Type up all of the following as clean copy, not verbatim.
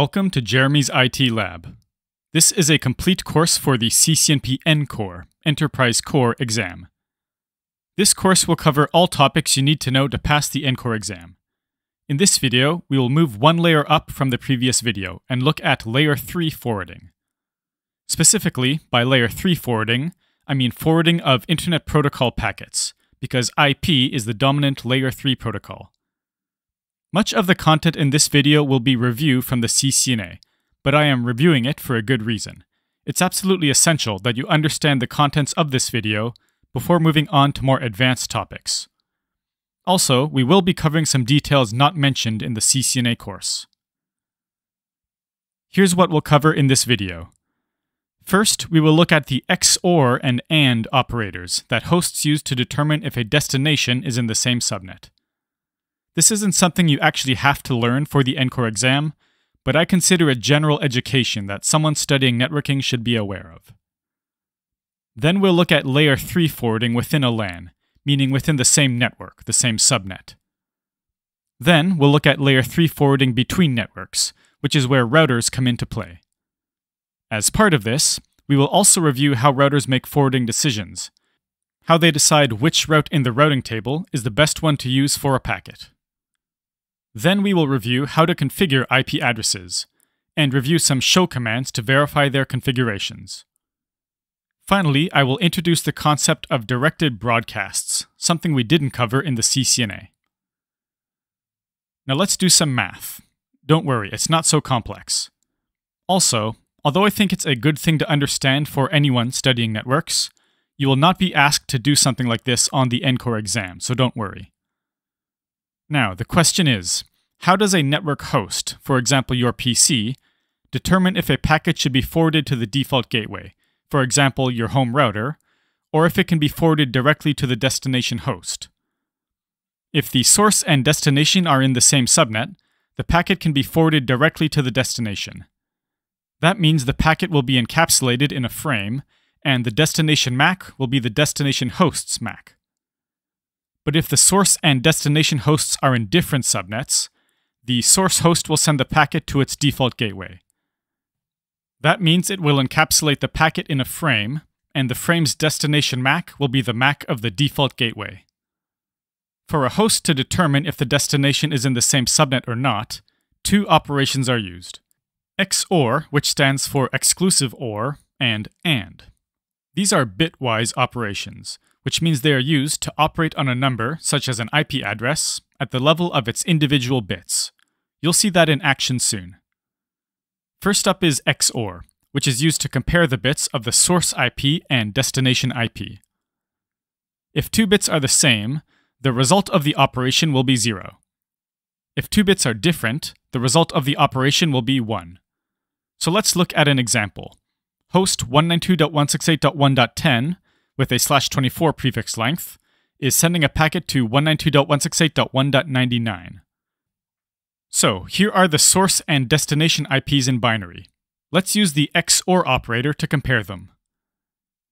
Welcome to Jeremy's IT Lab. This is a complete course for the CCNP ENCOR, Enterprise Core exam. This course will cover all topics you need to know to pass the ENCOR exam. In this video, we will move one layer up from the previous video and look at Layer 3 forwarding. Specifically, by Layer 3 forwarding, I mean forwarding of Internet Protocol packets, because IP is the dominant Layer 3 protocol. Much of the content in this video will be review from the CCNA, but I am reviewing it for a good reason. It's absolutely essential that you understand the contents of this video before moving on to more advanced topics. Also, we will be covering some details not mentioned in the CCNA course. Here's what we'll cover in this video. First, we will look at the XOR and AND operators that hosts use to determine if a destination is in the same subnet. This isn't something you actually have to learn for the ENCOR exam, but I consider a general education that someone studying networking should be aware of. Then we'll look at Layer 3 forwarding within a LAN, meaning within the same network, the same subnet. Then we'll look at Layer 3 forwarding between networks, which is where routers come into play. As part of this, we will also review how routers make forwarding decisions, how they decide which route in the routing table is the best one to use for a packet. Then we will review how to configure IP addresses, and review some show commands to verify their configurations. Finally, I will introduce the concept of directed broadcasts, something we didn't cover in the CCNA. Now let's do some math. Don't worry, it's not so complex. Also, although I think it's a good thing to understand for anyone studying networks, you will not be asked to do something like this on the ENCOR exam, so don't worry. Now, the question is, how does a network host, for example your PC, determine if a packet should be forwarded to the default gateway, for example your home router, or if it can be forwarded directly to the destination host? If the source and destination are in the same subnet, the packet can be forwarded directly to the destination. That means the packet will be encapsulated in a frame, and the destination MAC will be the destination host's MAC. But if the source and destination hosts are in different subnets, the source host will send the packet to its default gateway. That means it will encapsulate the packet in a frame, and the frame's destination MAC will be the MAC of the default gateway. For a host to determine if the destination is in the same subnet or not, two operations are used: XOR, which stands for exclusive OR, and AND. These are bitwise operations, which means they are used to operate on a number, such as an IP address, at the level of its individual bits. You'll see that in action soon. First up is XOR, which is used to compare the bits of the source IP and destination IP. If two bits are the same, the result of the operation will be 0. If two bits are different, the result of the operation will be 1. So let's look at an example. Host 192.168.1.10 with a /24 prefix length, is sending a packet to 192.168.1.99. So, here are the source and destination IPs in binary. Let's use the XOR operator to compare them.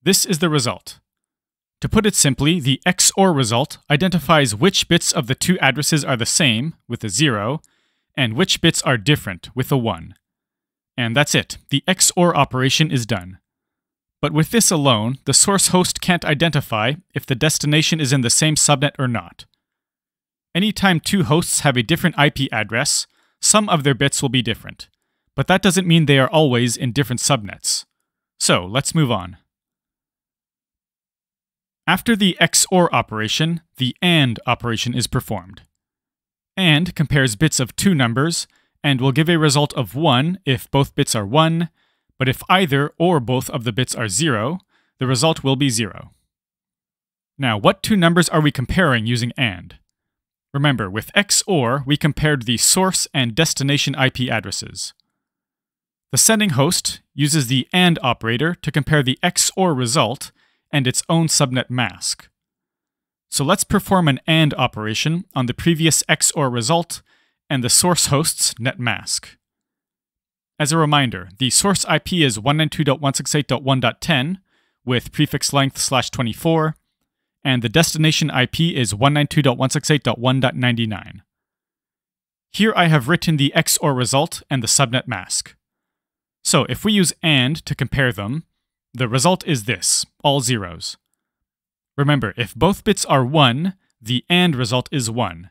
This is the result. To put it simply, the XOR result identifies which bits of the two addresses are the same, with a 0, and which bits are different, with a 1. And that's it. The XOR operation is done. But with this alone, the source host can't identify if the destination is in the same subnet or not. Anytime two hosts have a different IP address, some of their bits will be different. But that doesn't mean they are always in different subnets. So, let's move on. After the XOR operation, the AND operation is performed. AND compares bits of two numbers, and will give a result of 1 if both bits are 1, but if either or both of the bits are 0, the result will be 0. Now, what two numbers are we comparing using AND? Remember, with XOR, we compared the source and destination IP addresses. The sending host uses the AND operator to compare the XOR result and its own subnet mask. So let's perform an AND operation on the previous XOR result and the source host's net mask. As a reminder, the source IP is 192.168.1.10 with prefix length /24, and the destination IP is 192.168.1.99. Here I have written the XOR result and the subnet mask. So if we use AND to compare them, the result is this, all zeros. Remember, if both bits are 1, the AND result is 1.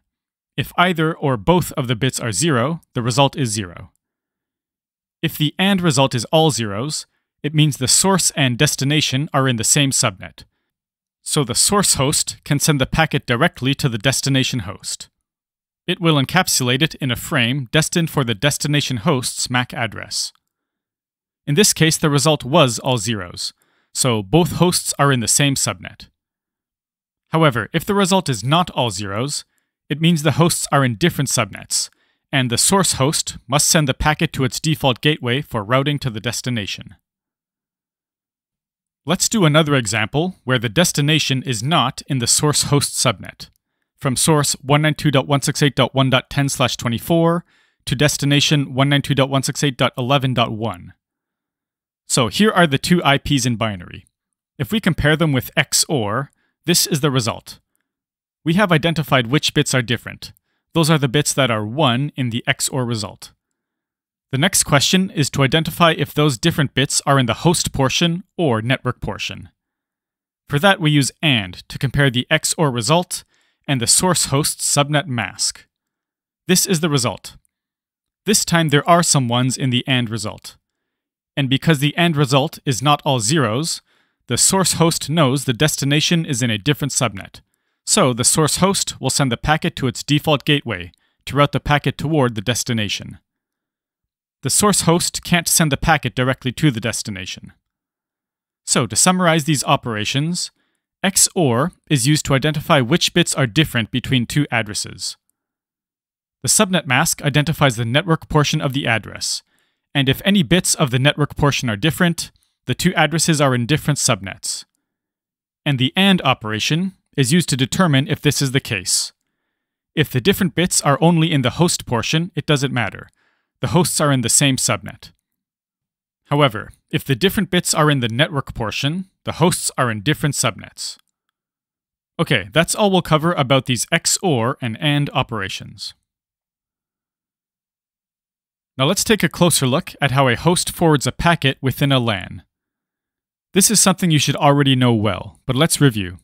If either or both of the bits are 0, the result is 0. If the AND result is all zeros, it means the source and destination are in the same subnet. So the source host can send the packet directly to the destination host. It will encapsulate it in a frame destined for the destination host's MAC address. In this case, the result was all zeros, so both hosts are in the same subnet. However, if the result is not all zeros, it means the hosts are in different subnets, and the source host must send the packet to its default gateway for routing to the destination. Let's do another example where the destination is not in the source host subnet. From source 192.168.1.10/24 to destination 192.168.11.1. So here are the two IPs in binary. If we compare them with XOR, this is the result. We have identified which bits are different. Those are the bits that are 1 in the XOR result. The next question is to identify if those different bits are in the host portion or network portion. For that, we use AND to compare the XOR result and the source host subnet mask. This is the result. This time there are some ones in the AND result. And because the AND result is not all zeros, the source host knows the destination is in a different subnet. So the source host will send the packet to its default gateway to route the packet toward the destination. The source host can't send the packet directly to the destination. So to summarize these operations, XOR is used to identify which bits are different between two addresses. The subnet mask identifies the network portion of the address, and if any bits of the network portion are different, the two addresses are in different subnets. And the AND operation is used to determine if this is the case. If the different bits are only in the host portion, it doesn't matter. The hosts are in the same subnet. However, if the different bits are in the network portion, the hosts are in different subnets. Okay, that's all we'll cover about these XOR and AND operations. Now let's take a closer look at how a host forwards a packet within a LAN. This is something you should already know well, but let's review.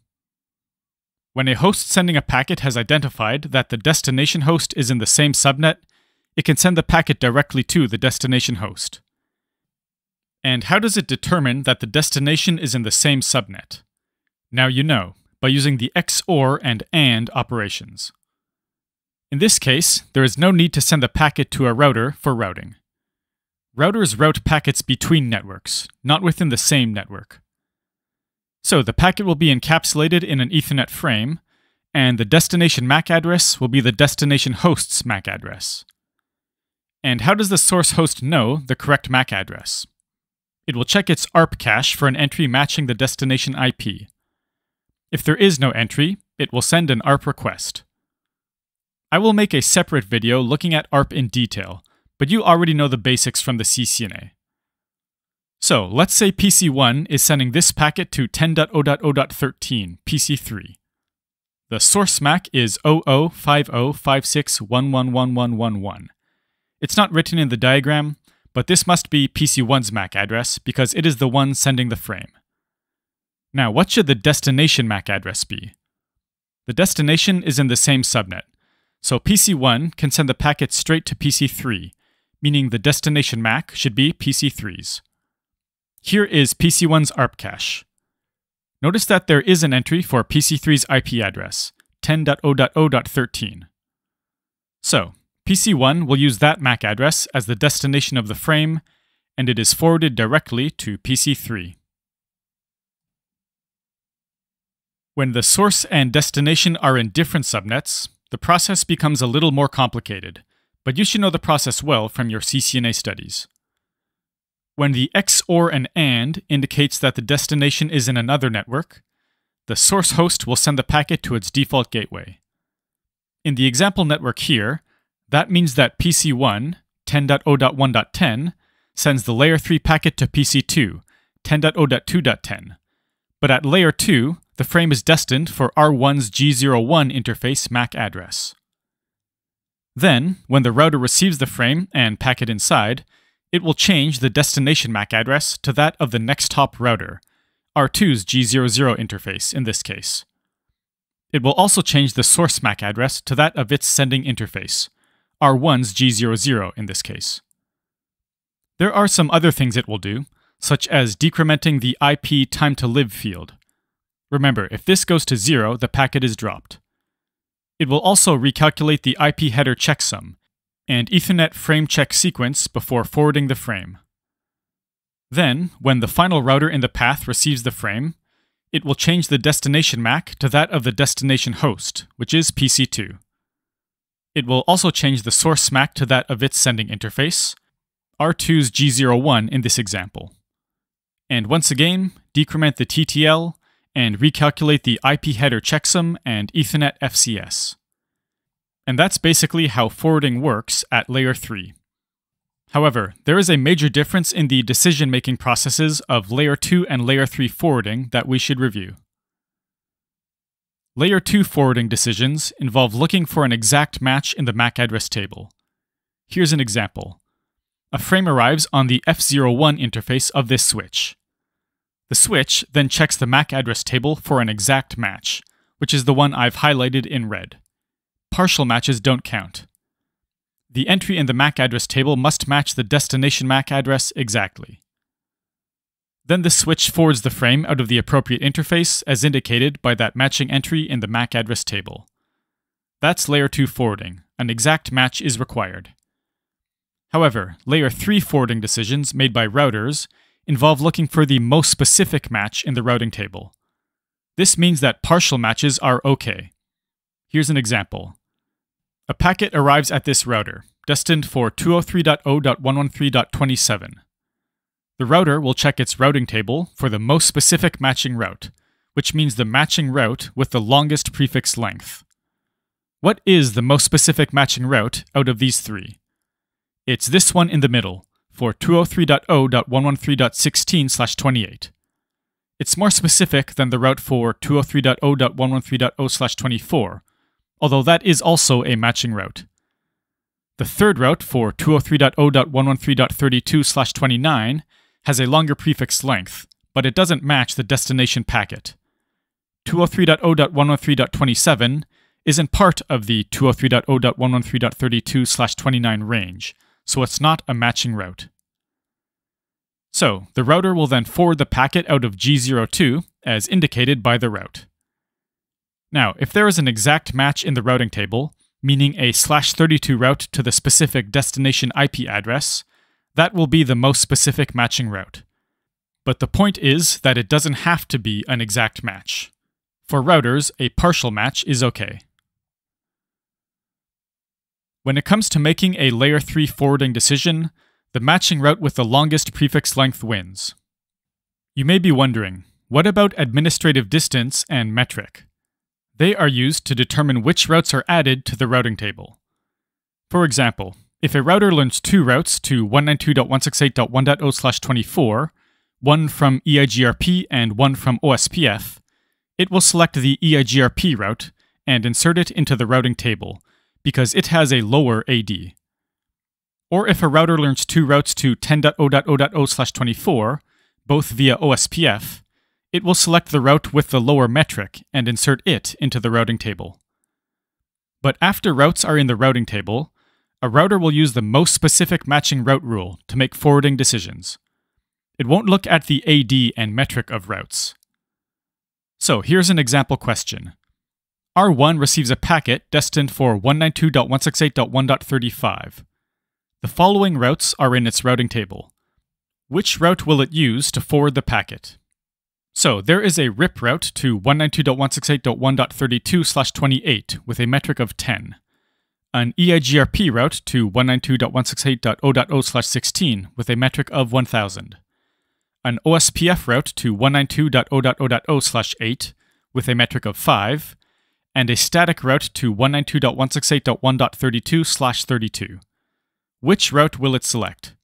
When a host sending a packet has identified that the destination host is in the same subnet, it can send the packet directly to the destination host. And how does it determine that the destination is in the same subnet? Now you know, by using the XOR and AND operations. In this case, there is no need to send the packet to a router for routing. Routers route packets between networks, not within the same network. So the packet will be encapsulated in an Ethernet frame, and the destination MAC address will be the destination host's MAC address. And how does the source host know the correct MAC address? It will check its ARP cache for an entry matching the destination IP. If there is no entry, it will send an ARP request. I will make a separate video looking at ARP in detail, but you already know the basics from the CCNA. So let's say PC1 is sending this packet to 10.0.0.13, PC3. The source MAC is 005056111111. It's not written in the diagram, but this must be PC1's MAC address because it is the one sending the frame. Now, what should the destination MAC address be? The destination is in the same subnet, so PC1 can send the packet straight to PC3, meaning the destination MAC should be PC3's. Here is PC1's ARP cache. Notice that there is an entry for PC3's IP address, 10.0.0.13. So, PC1 will use that MAC address as the destination of the frame, and it is forwarded directly to PC3. When the source and destination are in different subnets, the process becomes a little more complicated, but you should know the process well from your CCNA studies. When the XOR and AND indicates that the destination is in another network, the source host will send the packet to its default gateway. In the example network here, that means that PC1, 10.0.1.10, sends the Layer 3 packet to PC2, 10.0.2.10. But at Layer 2, the frame is destined for R1's G01 interface MAC address. Then, when the router receives the frame and packet inside, it will change the destination MAC address to that of the next hop router, R2's G00 interface in this case. It will also change the source MAC address to that of its sending interface, R1's G00 in this case. There are some other things it will do, such as decrementing the IP time to live field. Remember, if this goes to 0, the packet is dropped. It will also recalculate the IP header checksum and Ethernet frame check sequence before forwarding the frame. Then, when the final router in the path receives the frame, it will change the destination MAC to that of the destination host, which is PC2. It will also change the source MAC to that of its sending interface, R2's G01 in this example. And once again, decrement the TTL and recalculate the IP header checksum and Ethernet FCS. And that's basically how forwarding works at Layer 3. However, there is a major difference in the decision-making processes of Layer 2 and Layer 3 forwarding that we should review. Layer 2 forwarding decisions involve looking for an exact match in the MAC address table. Here's an example. A frame arrives on the F01 interface of this switch. The switch then checks the MAC address table for an exact match, which is the one I've highlighted in red. Partial matches don't count. The entry in the MAC address table must match the destination MAC address exactly. Then the switch forwards the frame out of the appropriate interface as indicated by that matching entry in the MAC address table. That's Layer 2 forwarding. An exact match is required. However, Layer 3 forwarding decisions made by routers involve looking for the most specific match in the routing table. This means that partial matches are okay. Here's an example. A packet arrives at this router, destined for 203.0.113.27. The router will check its routing table for the most specific matching route, which means the matching route with the longest prefix length. What is the most specific matching route out of these three? It's this one in the middle, for 203.0.113.16/28. It's more specific than the route for 203.0.113.0/24, although that is also a matching route. The third route for 203.0.113.32/29 has a longer prefix length, but it doesn't match the destination packet. 203.0.113.27 isn't part of the 203.0.113.32/29 range, so it's not a matching route. So, the router will then forward the packet out of G02, as indicated by the route. Now, if there is an exact match in the routing table, meaning a /32 route to the specific destination IP address, that will be the most specific matching route. But the point is that it doesn't have to be an exact match. For routers, a partial match is okay. When it comes to making a Layer 3 forwarding decision, the matching route with the longest prefix length wins. You may be wondering, what about administrative distance and metric? They are used to determine which routes are added to the routing table. For example, if a router learns two routes to 192.168.1.0/24, one from EIGRP and one from OSPF, it will select the EIGRP route and insert it into the routing table, because it has a lower AD. Or if a router learns two routes to 10.0.0.0/24, both via OSPF, it will select the route with the lower metric and insert it into the routing table. But after routes are in the routing table, a router will use the most specific matching route rule to make forwarding decisions. It won't look at the AD and metric of routes. So here's an example question. R1 receives a packet destined for 192.168.1.35. The following routes are in its routing table. Which route will it use to forward the packet? So there is a RIP route to 192.168.1.32/28 with a metric of 10, an EIGRP route to 192.168.0.0/16 with a metric of 1000, an OSPF route to 192.0.0.0/8 with a metric of 5, and a static route to 192.168.1.32/32. Which route will it select?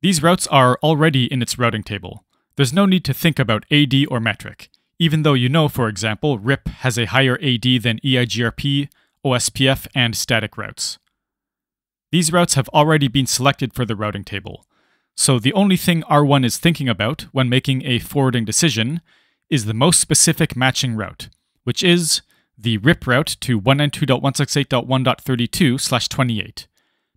These routes are already in its routing table. There's no need to think about AD or metric, even though you know, for example, RIP has a higher AD than EIGRP, OSPF, and static routes. These routes have already been selected for the routing table. So the only thing R1 is thinking about when making a forwarding decision is the most specific matching route, which is the RIP route to 192.168.1.32/28,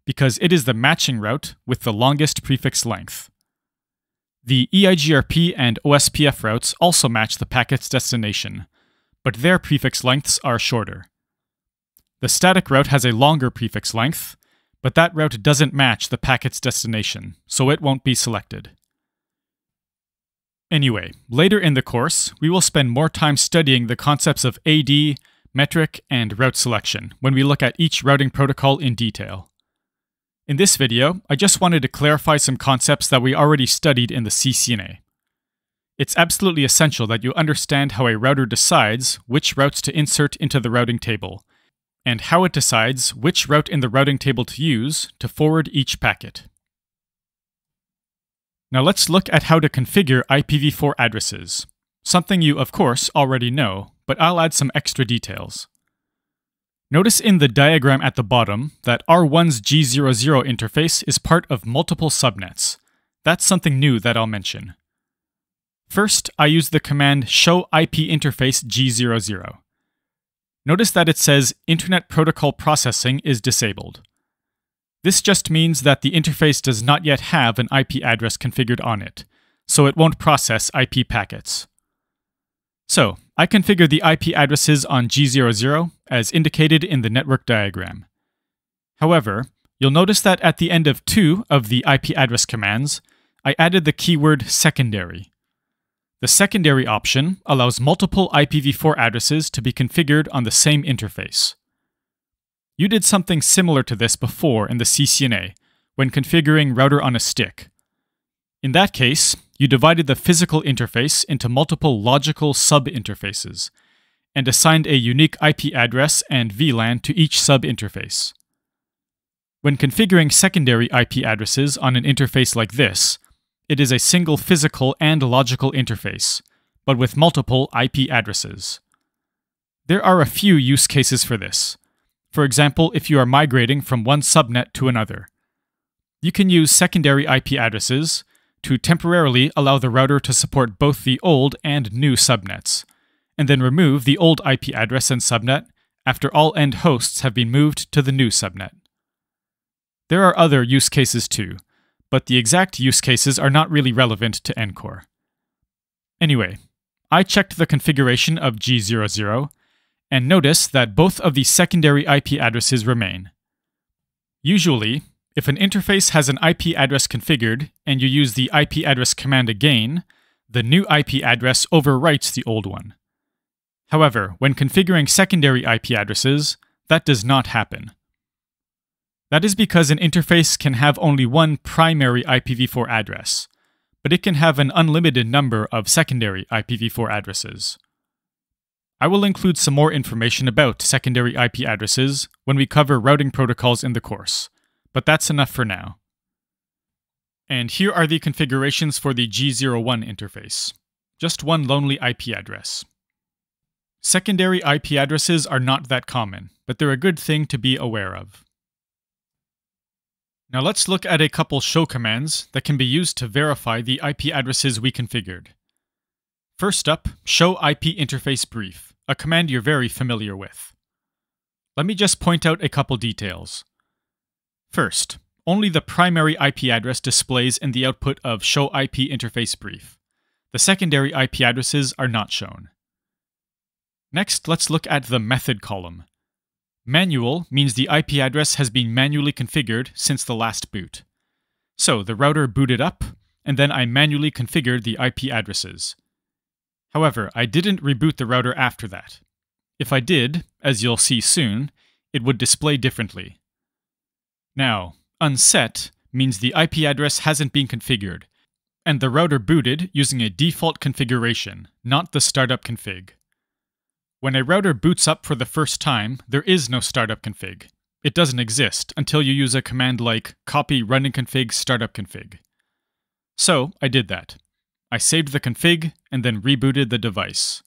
because it is the matching route with the longest prefix length. The EIGRP and OSPF routes also match the packet's destination, but their prefix lengths are shorter. The static route has a longer prefix length, but that route doesn't match the packet's destination, so it won't be selected. Anyway, later in the course, we will spend more time studying the concepts of AD, metric, and route selection when we look at each routing protocol in detail. In this video, I just wanted to clarify some concepts that we already studied in the CCNA. It's absolutely essential that you understand how a router decides which routes to insert into the routing table, and how it decides which route in the routing table to use to forward each packet. Now let's look at how to configure IPv4 addresses, something you of course already know, but I'll add some extra details. Notice in the diagram at the bottom that R1's G00 interface is part of multiple subnets. That's something new that I'll mention. First, I use the command show IP interface G00. Notice that it says Internet Protocol Processing is disabled. This just means that the interface does not yet have an IP address configured on it, so it won't process IP packets. So, I configure the IP addresses on G00 as indicated in the network diagram. However, you'll notice that at the end of two of the IP address commands, I added the keyword secondary. The secondary option allows multiple IPv4 addresses to be configured on the same interface. You did something similar to this before in the CCNA, when configuring router on a stick. In that case, you divided the physical interface into multiple logical sub-interfaces, and assigned a unique IP address and VLAN to each sub-interface. When configuring secondary IP addresses on an interface like this, it is a single physical and logical interface, but with multiple IP addresses. There are a few use cases for this. For example, if you are migrating from one subnet to another, you can use secondary IP addresses to temporarily allow the router to support both the old and new subnets, and then remove the old IP address and subnet after all end hosts have been moved to the new subnet. There are other use cases too, but the exact use cases are not really relevant to ENCOR. Anyway, I checked the configuration of G00, and notice that both of the secondary IP addresses remain. Usually, if an interface has an IP address configured and you use the IP address command again, the new IP address overwrites the old one. However, when configuring secondary IP addresses, that does not happen. That is because an interface can have only one primary IPv4 address, but it can have an unlimited number of secondary IPv4 addresses. I will include some more information about secondary IP addresses when we cover routing protocols in the course, but that's enough for now. And here are the configurations for the G01 interface. Just one lonely IP address. Secondary IP addresses are not that common, but they're a good thing to be aware of. Now let's look at a couple show commands that can be used to verify the IP addresses we configured. First up, show IP interface brief, a command you're very familiar with. Let me just point out a couple details. First, only the primary IP address displays in the output of show IP interface brief. The secondary IP addresses are not shown. Next, let's look at the method column. Manual means the IP address has been manually configured since the last boot. So the router booted up, and then I manually configured the IP addresses. However, I didn't reboot the router after that. If I did, as you'll see soon, it would display differently. Now, unset means the IP address hasn't been configured, and the router booted using a default configuration, not the startup config. When a router boots up for the first time, there is no startup config. It doesn't exist until you use a command like copy running config startup config. So, I did that. I saved the config, and then rebooted the device.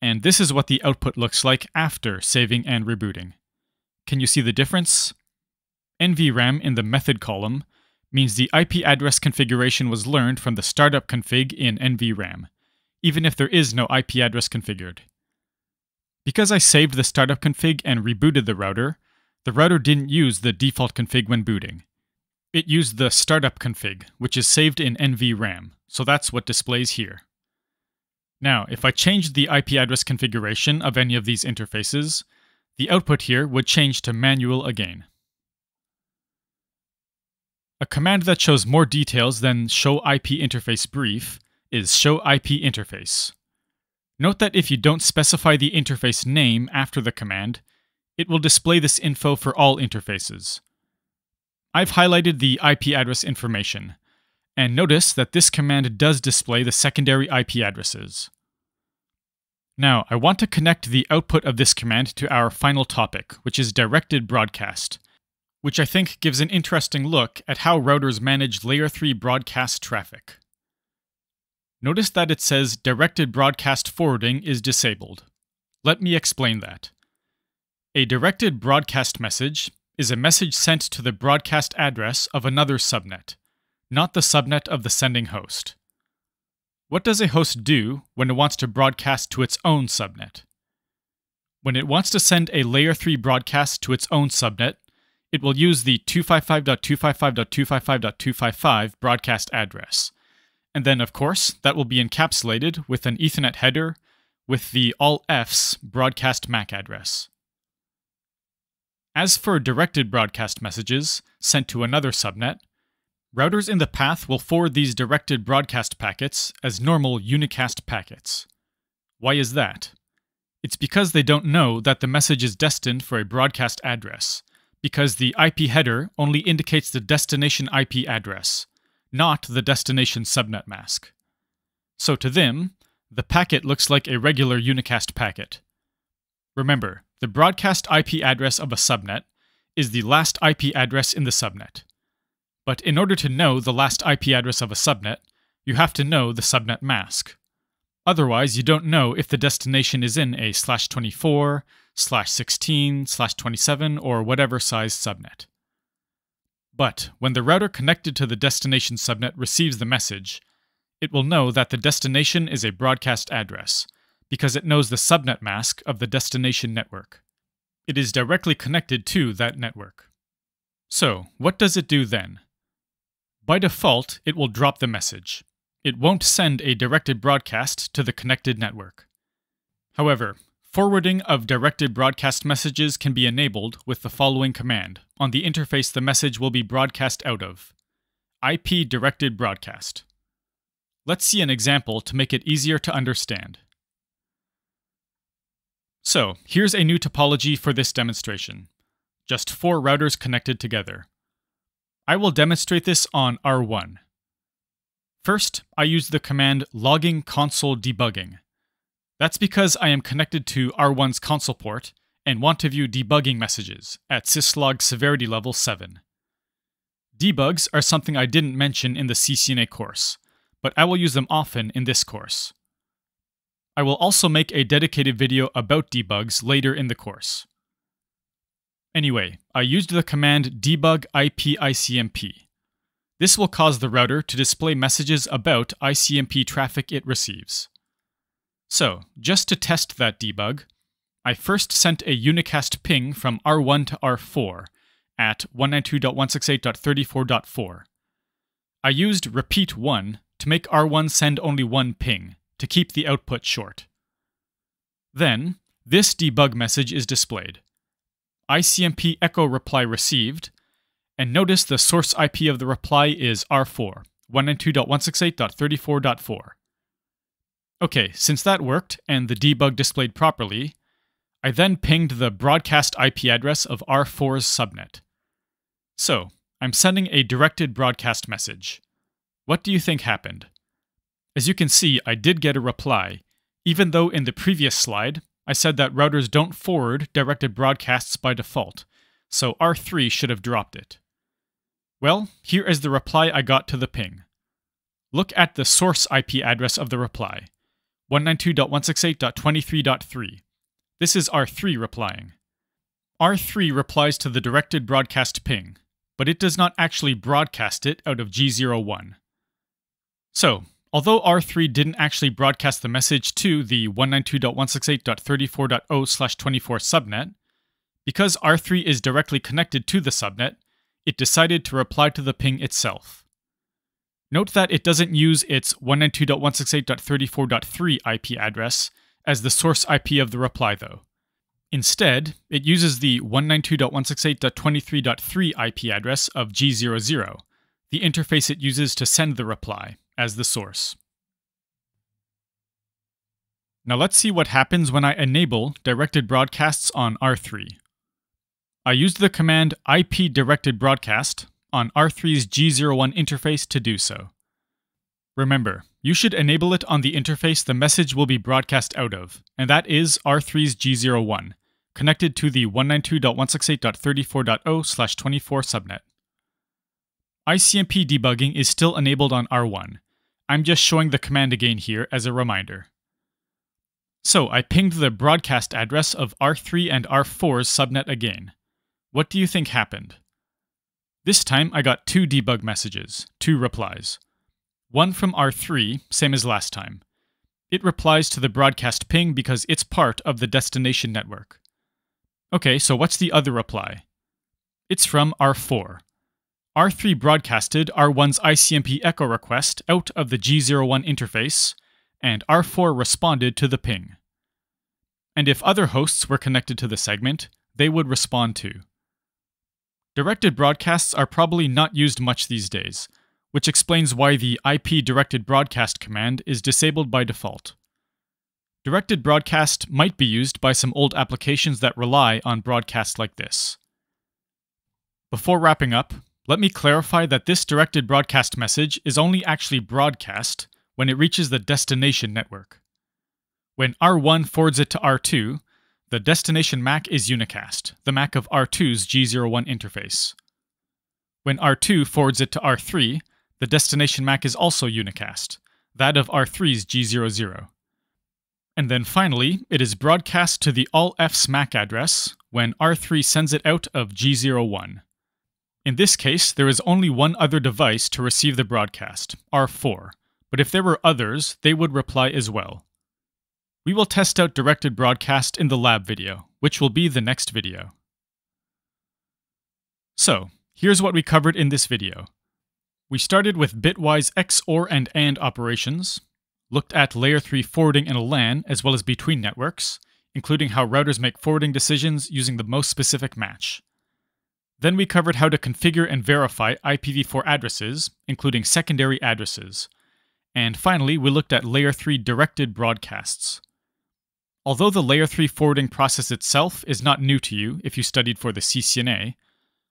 And this is what the output looks like after saving and rebooting. Can you see the difference? NVRAM in the method column means the IP address configuration was learned from the startup config in NVRAM, even if there is no IP address configured. Because I saved the startup config and rebooted the router didn't use the default config when booting. It used the startup config, which is saved in NVRAM, so that's what displays here. Now, if I changed the IP address configuration of any of these interfaces, the output here would change to manual again. A command that shows more details than show IP interface brief is show IP interface. Note that if you don't specify the interface name after the command, it will display this info for all interfaces. I've highlighted the IP address information, and notice that this command does display the secondary IP addresses. Now, I want to connect the output of this command to our final topic, which is directed broadcast, which I think gives an interesting look at how routers manage Layer 3 broadcast traffic. Notice that it says directed broadcast forwarding is disabled. Let me explain that. A directed broadcast message is a message sent to the broadcast address of another subnet, not the subnet of the sending host. What does a host do when it wants to broadcast to its own subnet? When it wants to send a Layer 3 broadcast to its own subnet, it will use the 255.255.255.255 broadcast address. And then, of course, that will be encapsulated with an Ethernet header with the all F's broadcast MAC address. As for directed broadcast messages sent to another subnet, routers in the path will forward these directed broadcast packets as normal unicast packets. Why is that? It's because they don't know that the message is destined for a broadcast address, because the IP header only indicates the destination IP address, not the destination subnet mask. So to them, the packet looks like a regular unicast packet. Remember, the broadcast IP address of a subnet is the last IP address in the subnet. But in order to know the last IP address of a subnet, you have to know the subnet mask. Otherwise, you don't know if the destination is in a /24, /16, /27, or whatever size subnet. But when the router connected to the destination subnet receives the message, it will know that the destination is a broadcast address, because it knows the subnet mask of the destination network. It is directly connected to that network. So, what does it do then? By default, it will drop the message. It won't send a directed broadcast to the connected network. However, forwarding of directed broadcast messages can be enabled with the following command on the interface the message will be broadcast out of: IP directed broadcast. Let's see an example to make it easier to understand. So, here's a new topology for this demonstration. Just 4 routers connected together. I will demonstrate this on R1. First, I use the command logging console debugging. That's because I am connected to R1's console port and want to view debugging messages at syslog severity level 7. Debugs are something I didn't mention in the CCNA course, but I will use them often in this course. I will also make a dedicated video about debugs later in the course. Anyway, I used the command debug IP ICMP. This will cause the router to display messages about ICMP traffic it receives. So, just to test that debug, I first sent a unicast ping from R1 to R4 at 192.168.34.4. I used repeat 1 to make R1 send only 1 ping, to keep the output short. Then, this debug message is displayed: ICMP echo reply received, and notice the source IP of the reply is R4, 192.168.34.4. Okay, since that worked, and the debug displayed properly, I then pinged the broadcast IP address of R4's subnet. So, I'm sending a directed broadcast message. What do you think happened? As you can see, I did get a reply, even though in the previous slide, I said that routers don't forward directed broadcasts by default, so R3 should have dropped it. Well, here is the reply I got to the ping. Look at the source IP address of the reply: 192.168.23.3. This is R3 replying. R3 replies to the directed broadcast ping, but it does not actually broadcast it out of G01. So, although R3 didn't actually broadcast the message to the 192.168.34.0/24 subnet, because R3 is directly connected to the subnet, it decided to reply to the ping itself. Note that it doesn't use its 192.168.34.3 IP address as the source IP of the reply though. Instead, it uses the 192.168.23.3 IP address of G00, the interface it uses to send the reply, as the source. Now let's see what happens when I enable directed broadcasts on R3. I used the command IP directed broadcast on R3's G01 interface to do so. Remember, you should enable it on the interface the message will be broadcast out of, and that is R3's G01, connected to the 192.168.34.0/24 subnet. ICMP debugging is still enabled on R1. I'm just showing the command again here as a reminder. So I pinged the broadcast address of R3 and R4's subnet again. What do you think happened? This time I got two debug messages, two replies. One from R3, same as last time. It replies to the broadcast ping because it's part of the destination network. Okay, so what's the other reply? It's from R4. R3 broadcasted R1's ICMP echo request out of the G01 interface, and R4 responded to the ping. And if other hosts were connected to the segment, they would respond too. Directed broadcasts are probably not used much these days, which explains why the IP directed broadcast command is disabled by default. Directed broadcast might be used by some old applications that rely on broadcasts like this. Before wrapping up, let me clarify that this directed broadcast message is only actually broadcast when it reaches the destination network. When R1 forwards it to R2, the destination MAC is unicast, the MAC of R2's G01 interface. When R2 forwards it to R3, the destination MAC is also unicast, that of R3's G00. And then finally, it is broadcast to the all F's MAC address when R3 sends it out of G01. In this case, there is only one other device to receive the broadcast, R4, but if there were others, they would reply as well. We will test out directed broadcast in the lab video, which will be the next video. So, here's what we covered in this video. We started with bitwise XOR and AND operations, looked at Layer 3 forwarding in a LAN as well as between networks, including how routers make forwarding decisions using the most specific match. Then we covered how to configure and verify IPv4 addresses, including secondary addresses. And finally, we looked at Layer 3 directed broadcasts. Although the Layer 3 forwarding process itself is not new to you if you studied for the CCNA,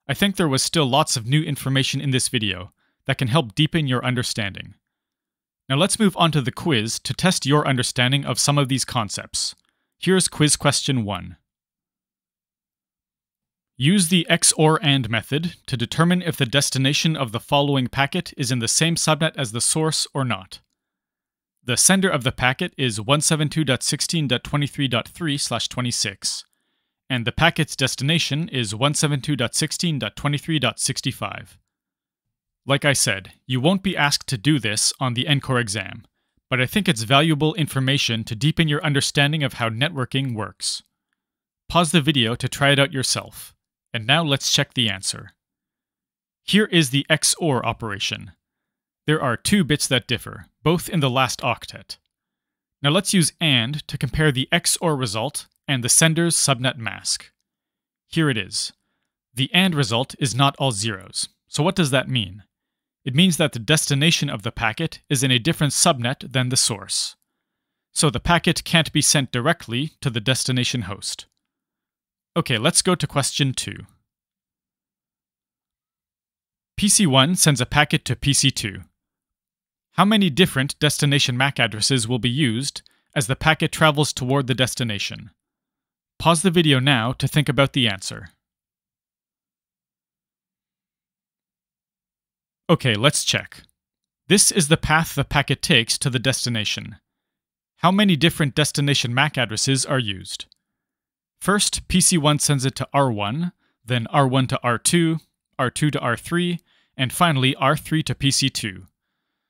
I think there was still lots of new information in this video that can help deepen your understanding. Now let's move on to the quiz to test your understanding of some of these concepts. Here's quiz question 1. Use the XOR AND method to determine if the destination of the following packet is in the same subnet as the source or not. The sender of the packet is 172.16.23.3/26, and the packet's destination is 172.16.23.65. Like I said, you won't be asked to do this on the ENCOR exam, but I think it's valuable information to deepen your understanding of how networking works. Pause the video to try it out yourself. And now let's check the answer. Here is the XOR operation. There are two bits that differ, both in the last octet. Now let's use AND to compare the XOR result and the sender's subnet mask. Here it is. The AND result is not all zeros. So what does that mean? It means that the destination of the packet is in a different subnet than the source. So the packet can't be sent directly to the destination host. Okay, let's go to question 2. PC1 sends a packet to PC2. How many different destination MAC addresses will be used as the packet travels toward the destination? Pause the video now to think about the answer. Okay, let's check. This is the path the packet takes to the destination. How many different destination MAC addresses are used? First, PC1 sends it to R1, then R1 to R2, R2 to R3, and finally R3 to PC2.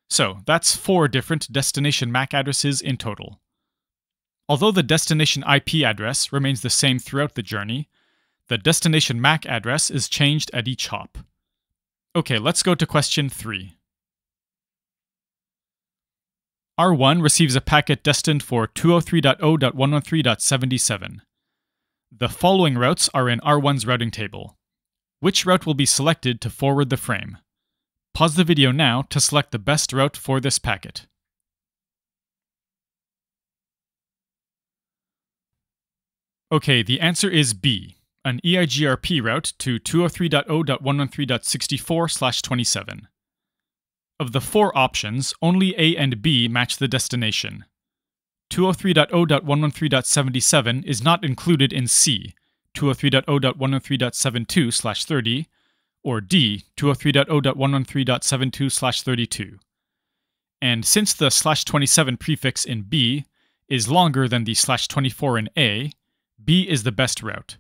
So that's 4 different destination MAC addresses in total. Although the destination IP address remains the same throughout the journey, the destination MAC address is changed at each hop. Okay, let's go to question 3. R1 receives a packet destined for 203.0.113.77. The following routes are in R1's routing table. Which route will be selected to forward the frame? Pause the video now to select the best route for this packet. Okay, the answer is B, an EIGRP route to 203.0.113.64/27. Of the 4 options, only A and B match the destination. 203.0.113.77 is not included in C, 203.0.113.72/30, or D, 203.0.113.72/32. And since the /27 prefix in B is longer than the /24 in A, B is the best route.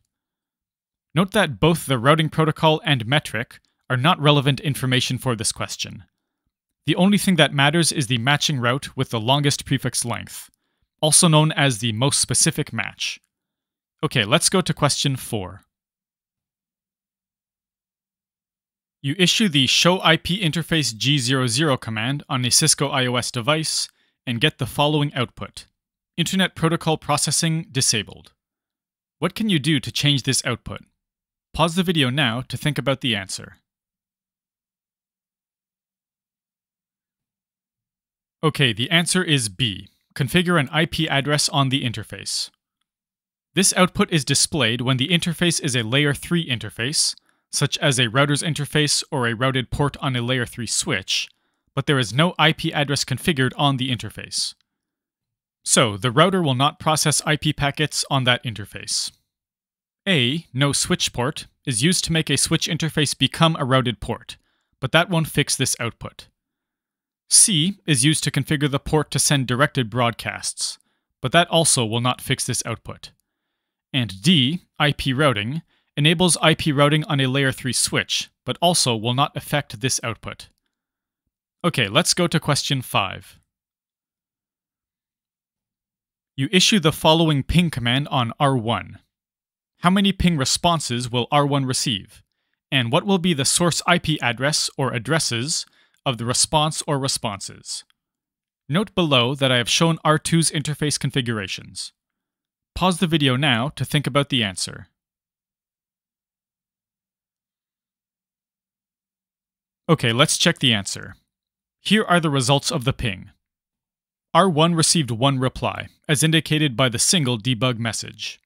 Note that both the routing protocol and metric are not relevant information for this question. The only thing that matters is the matching route with the longest prefix length, also known as the most specific match. Okay, let's go to question 4. You issue the show IP interface G00 command on a Cisco iOS device and get the following output: Internet protocol processing disabled. What can you do to change this output? Pause the video now to think about the answer. Okay, the answer is B. Configure an IP address on the interface. This output is displayed when the interface is a Layer 3 interface, such as a router's interface or a routed port on a Layer 3 switch, but there is no IP address configured on the interface. So, the router will not process IP packets on that interface. A, no switch port, is used to make a switch interface become a routed port, but that won't fix this output. C is used to configure the port to send directed broadcasts, but that also will not fix this output. And D, IP routing, enables IP routing on a Layer 3 switch, but also will not affect this output. Okay, let's go to question 5. You issue the following ping command on R1. How many ping responses will R1 receive? And what will be the source IP address or addresses of the response or responses? Note below that I have shown R2's interface configurations. Pause the video now to think about the answer. Okay, let's check the answer. Here are the results of the ping. R1 received 1 reply, as indicated by the single debug message.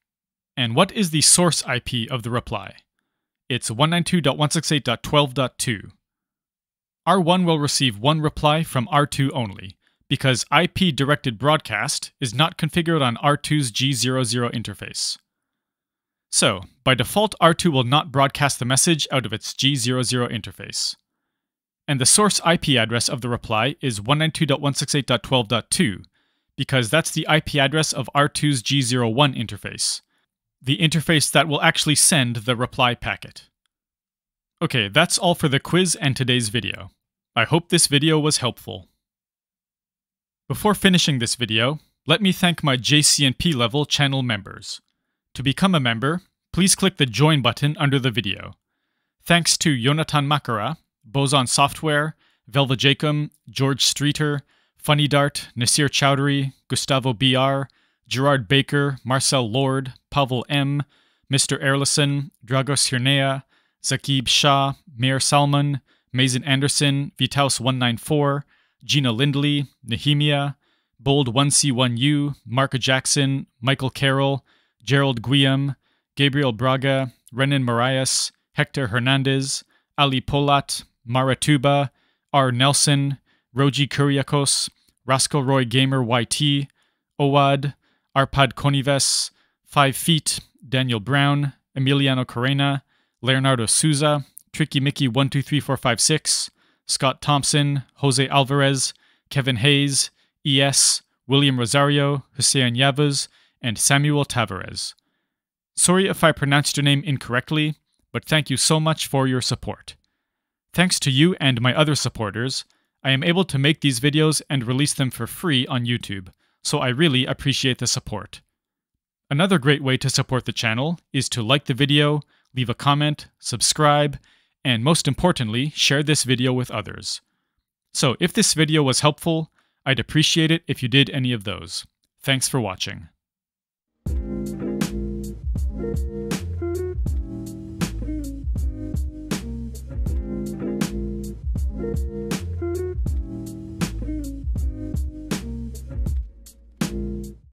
And what is the source IP of the reply? It's 192.168.12.2. R1 will receive 1 reply from R2 only, because IP directed broadcast is not configured on R2's G00 interface. So, by default, R2 will not broadcast the message out of its G00 interface. And the source IP address of the reply is 192.168.12.2, because that's the IP address of R2's G01 interface, the interface that will actually send the reply packet. Okay, that's all for the quiz and today's video. I hope this video was helpful. Before finishing this video, let me thank my JCNP level channel members. To become a member, please click the join button under the video. Thanks to Yonatan Makara, Boson Software, Velva Jacob, George Streeter, Funny Dart, Nasir Chowdhury, Gustavo BR, Gerard Baker, Marcel Lord, Pavel M, Mr. Erlison, Dragos Hirnea, Zakib Shah, Meir Salman, Mazen Anderson, Vitaus194, Gina Lindley, Nehemia, Bold1C1U, Marka Jackson, Michael Carroll, Gerald Guillaume, Gabriel Braga, Renan Marias, Hector Hernandez, Ali Polat, Maratuba, R. Nelson, Roji Kuriakos, Rascal Roy Gamer YT, Owad, Arpad Conives, 5 Feet, Daniel Brown, Emiliano Corena, Leonardo Souza, Tricky Mickey 123456, Scott Thompson, Jose Alvarez, Kevin Hayes, ES, William Rosario, Hussein Yavuz, and Samuel Tavares. Sorry if I pronounced your name incorrectly, but thank you so much for your support. Thanks to you and my other supporters, I am able to make these videos and release them for free on YouTube, so I really appreciate the support. Another great way to support the channel is to like the video, leave a comment, subscribe, and most importantly, share this video with others. So if this video was helpful, I'd appreciate it if you did any of those. Thanks for watching.